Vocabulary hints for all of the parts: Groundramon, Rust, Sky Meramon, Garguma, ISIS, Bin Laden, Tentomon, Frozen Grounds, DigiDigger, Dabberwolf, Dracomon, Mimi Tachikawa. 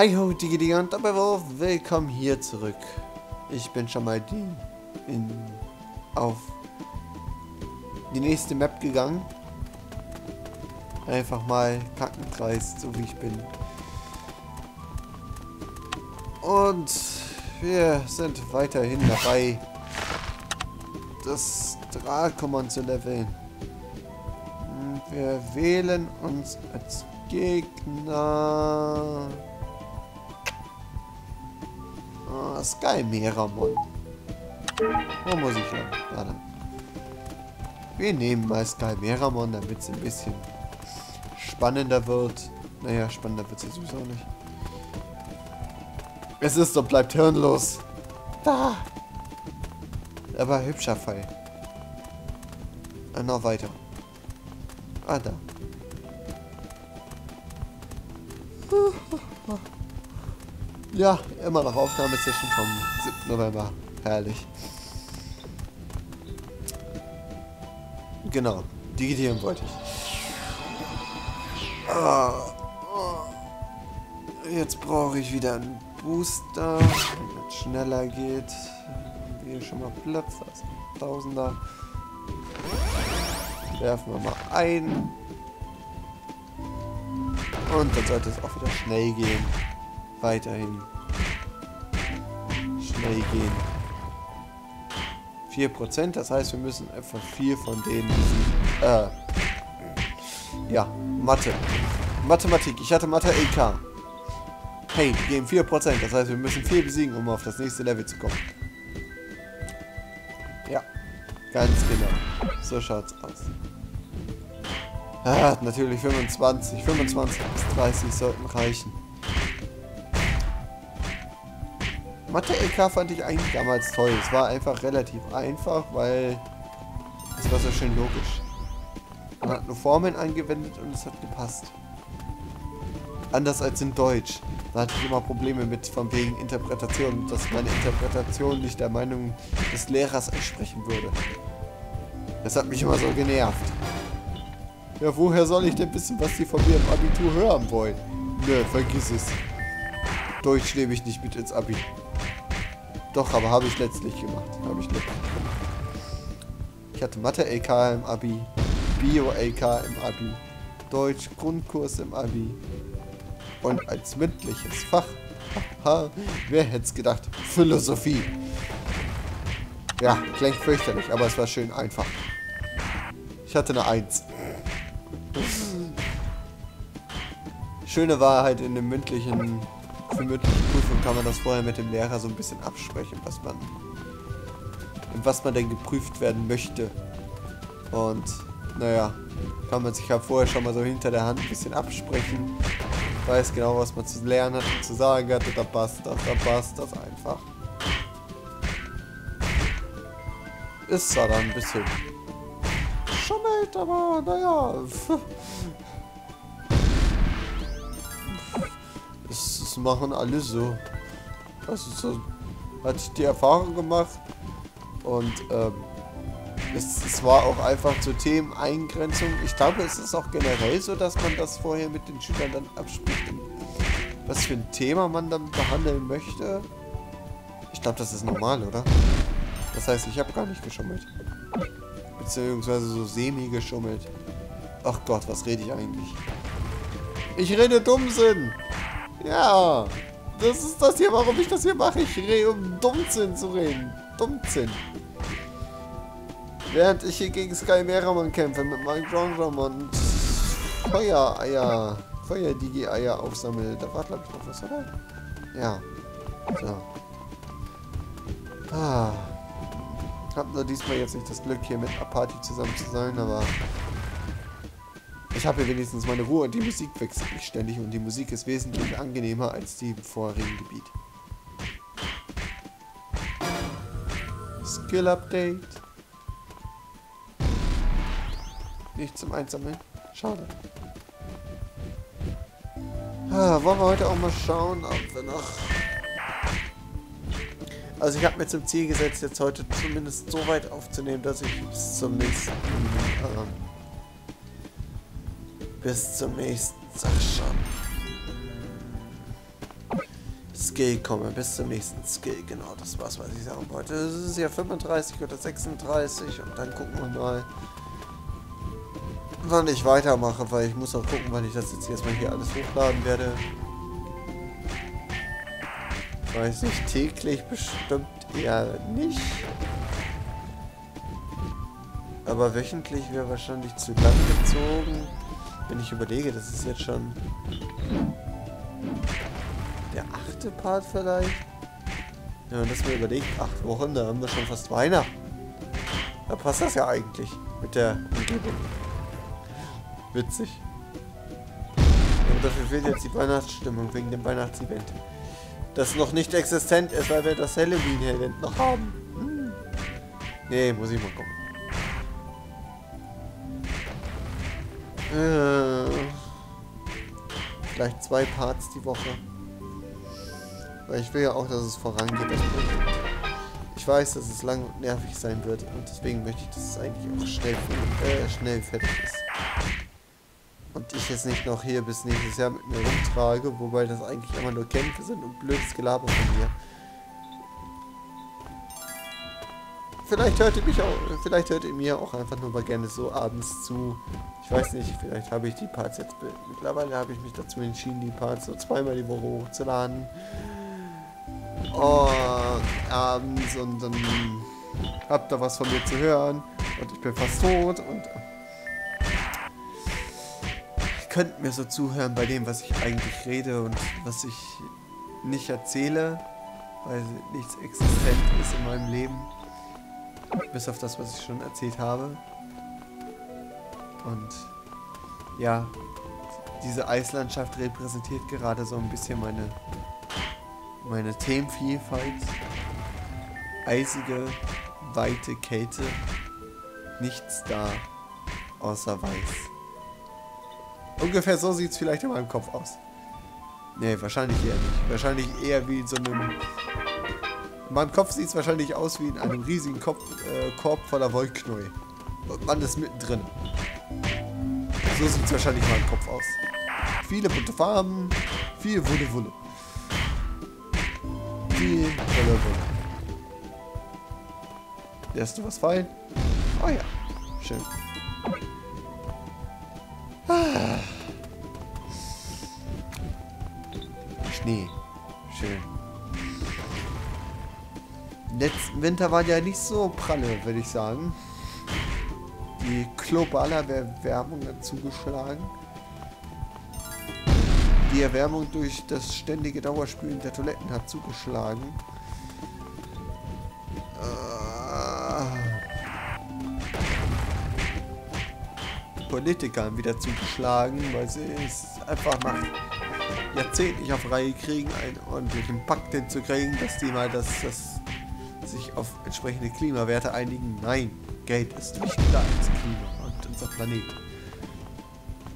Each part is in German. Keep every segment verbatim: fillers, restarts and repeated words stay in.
Hi ho, DigiDigger und Dabberwolf, willkommen hier zurück. Ich bin schon mal die in, auf die nächste Map gegangen. Einfach mal Kackenkreis, so wie ich bin. Und wir sind weiterhin dabei, das Dracomon zu leveln. Und wir wählen uns als Gegner oh, Sky Meramon. Wo muss ich lang? Da lang. Wir nehmen mal Sky Meramon, damit es ein bisschen spannender wird. Naja, spannender wird es sowieso nicht. Es ist und bleibt hirnlos. Da! Aber hübscher Fall. Und noch weiter. Ah, da. Ja, immer noch Aufnahmesession vom siebten November. Herrlich. Genau, digitieren wollte ich. Ah, oh. Jetzt brauche ich wieder einen Booster, damit es schneller geht. Hier schon mal Platz, da ist ein Tausender. Werfen wir mal ein. Und dann sollte es auch wieder schnell gehen. Weiterhin. Schnell gehen. vier Prozent, das heißt, wir müssen etwa vier von denen. Äh. Ja, Mathe. Mathematik. Ich hatte Mathe E K. Hey, wir geben vier Prozent, das heißt, wir müssen vier besiegen, um auf das nächste Level zu kommen. Ja, ganz genau. So schaut's aus. Ah, natürlich fünfundzwanzig. fünfundzwanzig bis dreißig sollten reichen. Mathe-E K fand ich eigentlich damals toll. Es war einfach relativ einfach, weil es war so schön logisch. Man hat nur Formeln angewendet und es hat gepasst. Anders als in Deutsch. Da hatte ich immer Probleme mit, von wegen Interpretation, dass meine Interpretation nicht der Meinung des Lehrers entsprechen würde. Das hat mich immer so genervt. Ja, woher soll ich denn wissen, was die von mir im Abitur hören wollen? Nö, vergiss es. Deutsch nehme ich nicht mit ins Abi. Doch, aber habe ich letztlich gemacht. Habe ich letztlich gemacht. Ich hatte Mathe-L K im Abi, Bio-L K im Abi, Deutsch-Grundkurs im Abi und als mündliches Fach, haha, wer hätte es gedacht, Philosophie. Ja, klingt fürchterlich, aber es war schön einfach. Ich hatte eine eins. Schöne war halt in dem mündlichen, für mündliche Prüfung kann man das vorher mit dem Lehrer so ein bisschen absprechen, was man, in was man denn geprüft werden möchte. Und naja, kann man sich ja vorher schon mal so hinter der Hand ein bisschen absprechen. Weiß genau, was man zu lernen hat und zu sagen hat, und da passt das, da passt das einfach. Ist zwar dann ein bisschen schummelt, aber naja. Das machen alle so. Das ist so, hatte ich die Erfahrung gemacht. Und ähm, es, es war auch einfach zu Themen Eingrenzung. Ich glaube, es ist auch generell so, dass man das vorher mit den Schülern dann abspricht, was für ein Thema man dann behandeln möchte. Ich glaube, das ist normal, oder? Das heißt, ich habe gar nicht geschummelt. Beziehungsweise so semi geschummelt. Ach Gott, was rede ich eigentlich? Ich rede Dummsinn! Ja, das ist das hier, warum ich das hier mache. Ich rede, um Dummsinn zu reden. Dummsinn. Während ich hier gegen Sky Meramon kämpfe, mit meinem Groundramon und Feuereier, Feuer-Digi-Eier aufsammle. Da war, glaube ich, noch was, oder? Ja. So. Ah. Hab nur diesmal jetzt nicht das Glück, hier mit einer Party zusammen zu sein, aber ich habe hier wenigstens meine Ruhe und die Musik wechselt nicht ständig und die Musik ist wesentlich angenehmer als die im vorherigen Gebiet. Skill Update. Nichts zum Einsammeln. Schade. Ah, wollen wir heute auch mal schauen, ob wir noch... Also ich habe mir zum Ziel gesetzt, jetzt heute zumindest so weit aufzunehmen, dass ich bis zum nächsten... Ähm, Bis zum nächsten Tag schon. Skill kommen. Bis zum nächsten Skill. Genau, das war's, was ich sagen wollte. Es ist ja fünfunddreißig oder sechsunddreißig. Und dann gucken wir mal, wann ich weitermache. Weil ich muss auch gucken, wann ich das jetzt erstmal hier alles hochladen werde. Weiß nicht, täglich bestimmt eher nicht. Aber wöchentlich wäre wahrscheinlich zu lang gezogen. Wenn ich überlege, das ist jetzt schon der achte Part vielleicht. Ja, wenn das mal überlegt, acht Wochen, da haben wir schon fast Weihnachten. Da passt das ja eigentlich mit der Umgebung. Witzig. Und dafür fehlt jetzt die Weihnachtsstimmung wegen dem Weihnachtsevent. Das noch nicht existent ist, weil wir das Halloween-Event noch haben. Hm. Nee, muss ich mal gucken. Äh, vielleicht zwei Parts die Woche. Weil ich will ja auch, dass es vorangeht. Ich weiß, dass es lang und nervig sein wird. Und deswegen möchte ich, dass es eigentlich auch schnell, äh, schnell fertig ist. Und ich jetzt nicht noch hier bis nächstes Jahr mit mir rumtrage, wobei das eigentlich immer nur Kämpfe sind und blödes Gelaber von mir. Vielleicht hört ihr mich auch, vielleicht hört ihr mir auch einfach nur mal gerne so abends zu. Ich weiß nicht, vielleicht habe ich die Parts jetzt, mittlerweile habe ich mich dazu entschieden, die Parts so zweimal die Woche hochzuladen. Oh, abends und dann habt ihr was von mir zu hören und ich bin fast tot und könnt mir so zuhören bei dem, was ich eigentlich rede und was ich nicht erzähle, weil nichts existent ist in meinem Leben. Bis auf das, was ich schon erzählt habe. Und ja, diese Eislandschaft repräsentiert gerade so ein bisschen meine, meine Themenvielfalt. Eisige, weite Kälte. Nichts da, außer weiß. Ungefähr so sieht es vielleicht in meinem Kopf aus. Nee, wahrscheinlich eher nicht. Wahrscheinlich eher wie in so einem... In meinem Kopf sieht es wahrscheinlich aus wie in einem riesigen Kopf, äh, Korb voller Wollknäuel. Und man ist mittendrin. So sieht es wahrscheinlich in meinem Kopf aus. Viele bunte Farben, viel Wulle Wulle. Viel Wulle Wulle. Lässt du was fallen? Oh ja, schön. Ah. Schnee. Schön. Letzten Winter waren ja nicht so pralle, würde ich sagen. Die globale Erwärmung hat zugeschlagen. Die Erwärmung durch das ständige Dauerspülen der Toiletten hat zugeschlagen. Politiker haben wieder zugeschlagen, weil sie es einfach nach Jahrzehnten nicht auf Reihe kriegen, einen ordentlichen Pakt hinzukriegen, dass die mal das, das sich auf entsprechende Klimawerte einigen. Nein, Geld ist wichtiger als Klima und unser Planet.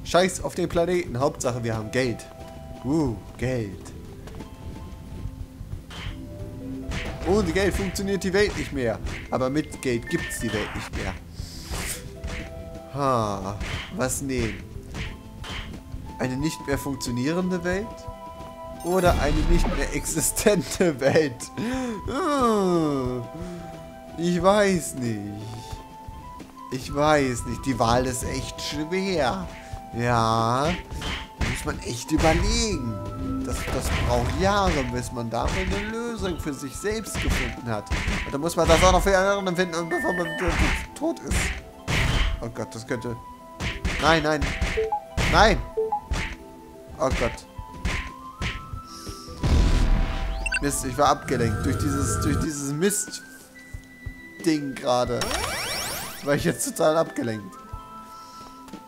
Scheiß auf den Planeten, Hauptsache wir haben Geld. Uh, Geld. Ohne Geld funktioniert die Welt nicht mehr, aber mit Geld gibt's die Welt nicht mehr. Ha, was nehmen? Eine nicht mehr funktionierende Welt? Oder eine nicht mehr existente Welt? Ich weiß nicht. Ich weiß nicht. Die Wahl ist echt schwer. Ja, da muss man echt überlegen. Das, das braucht Jahre, bis man da eine Lösung für sich selbst gefunden hat. Und dann muss man das auch noch für andere finden, bevor man tot ist. Oh Gott, das könnte... Nein, nein. Nein! Oh Gott. Mist, ich war abgelenkt durch dieses, durch dieses Mist-Ding gerade. War ich jetzt total abgelenkt.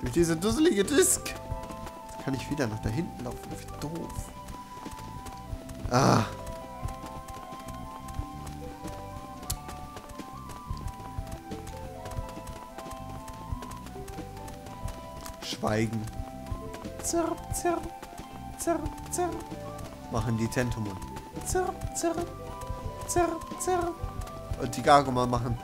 Durch diese dusselige Disk. Jetzt kann ich wieder nach da hinten laufen. Wie doof. Ah. Schweigen. Zirp, zirp, zirp, zirp. Machen die Tentomon. Zirp, zirp, zirp, zirp. Und die Garguma machen.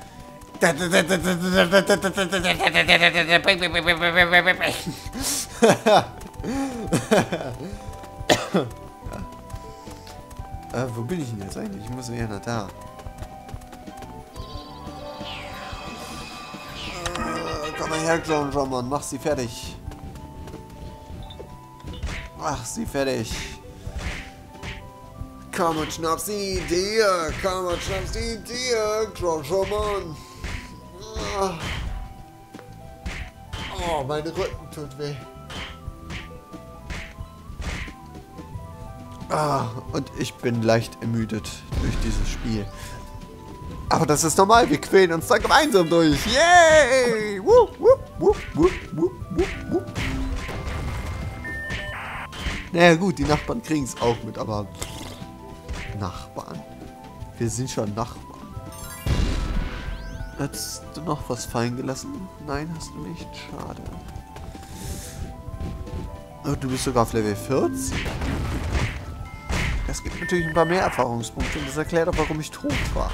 Äh, wo bin ich denn jetzt eigentlich? Ich muss ja nach da. Äh, komm mal her, Groundramon. Mach sie fertig. Mach sie fertig. Komm und schnapp sie dir. Komm und schnapp sie dir, Groundramon. Oh, mein Rücken tut weh. Ah, und ich bin leicht ermüdet durch dieses Spiel. Aber das ist normal, wir quälen uns da gemeinsam durch. Yay! Woo, woo, woo, woo, woo, woo. Naja gut, die Nachbarn kriegen es auch mit, aber... Nachbarn. Wir sind schon Nachbarn. Hast du noch was fallen gelassen? Nein, hast du nicht. Schade. Oh, du bist sogar auf Level vierzehn? Das gibt natürlich ein paar mehr Erfahrungspunkte und das erklärt auch, warum ich tot war.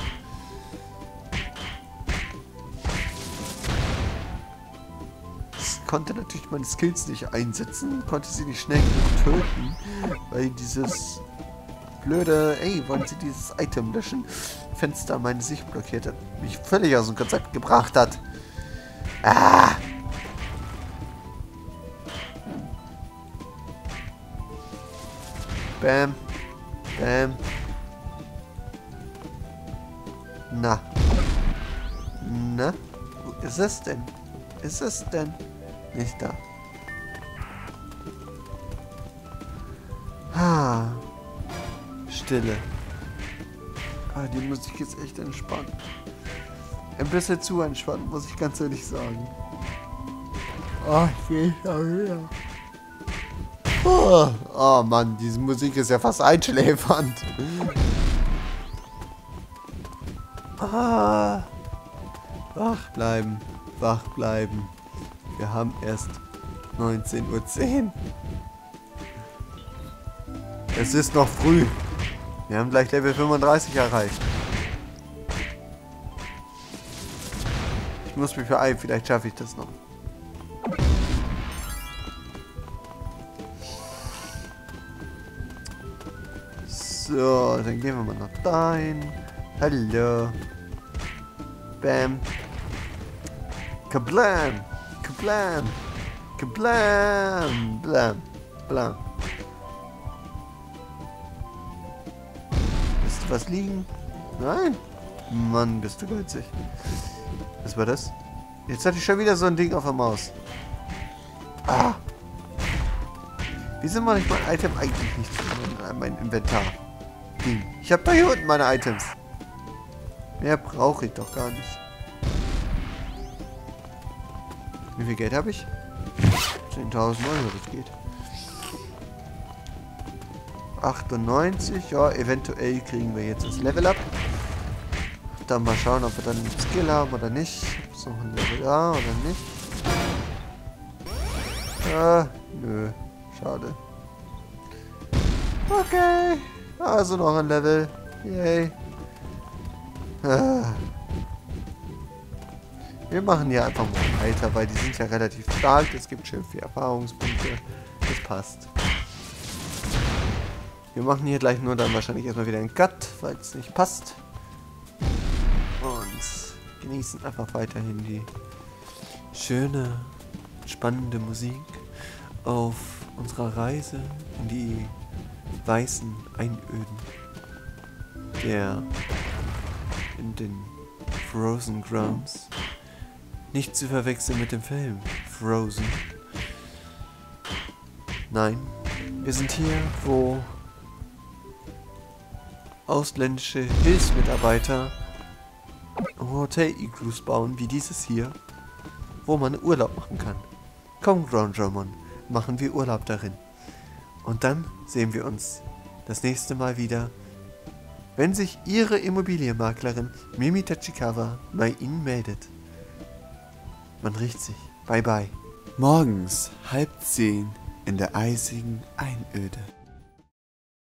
Ich konnte natürlich meine Skills nicht einsetzen, konnte sie nicht schnell genug töten, weil dieses blöde, ey, wollen Sie dieses Item löschen? Fenster meine Sicht blockiert hat, mich völlig aus dem Konzept gebracht hat. Ah! Bam. Ähm. Na. Na? Wo ist es denn? Ist es denn? Nicht da. Ha. Stille. Ah, die muss ich jetzt echt entspannen. Ein bisschen zu entspannen, muss ich ganz ehrlich sagen. Oh, ich gehe schon wieder. Oh, oh Mann, diese Musik ist ja fast einschläfernd. Ah, wach bleiben, wach bleiben. Wir haben erst neunzehn Uhr zehn. Es ist noch früh. Wir haben gleich Level fünfunddreißig erreicht. Ich muss mich beeilen, vielleicht schaffe ich das noch. So, dann gehen wir mal nach dahin. Hallo. Bam. Kablam. Kablam. Kablam. Blam. Blam. Bist du was liegen? Nein. Mann, bist du günstig. Was war das? Jetzt hatte ich schon wieder so ein Ding auf der Maus. Ah. Wieso mache ich mein Item eigentlich nicht in mein Inventar? Ich habe da hier unten meine Items. Mehr brauche ich doch gar nicht. Wie viel Geld habe ich? zehntausend Euro, das geht. achtundneunzig, ja, eventuell kriegen wir jetzt das Level Up. Dann mal schauen, ob wir dann einen Skill haben oder nicht. Ob es noch ein Level da oder nicht. Ah, nö. Schade. Okay. Also noch ein Level. Yay. Ah. Wir machen hier einfach mal weiter, weil die sind ja relativ stark. Es gibt schön viele Erfahrungspunkte. Das passt. Wir machen hier gleich nur dann wahrscheinlich erstmal wieder einen Cut, weil es nicht passt. Und genießen einfach weiterhin die schöne, spannende Musik auf unserer Reise in die weißen Einöden der in den Frozen Grounds, nicht zu verwechseln mit dem Film Frozen. Nein, wir sind hier, wo ausländische Hilfsmitarbeiter Hotel-Iglus bauen, wie dieses hier, wo man Urlaub machen kann. Komm, Groundramon, machen wir Urlaub darin. Und dann sehen wir uns das nächste Mal wieder, wenn sich Ihre Immobilienmaklerin Mimi Tachikawa bei Ihnen meldet. Man riecht sich. Bye bye. Morgens halb zehn in der eisigen Einöde.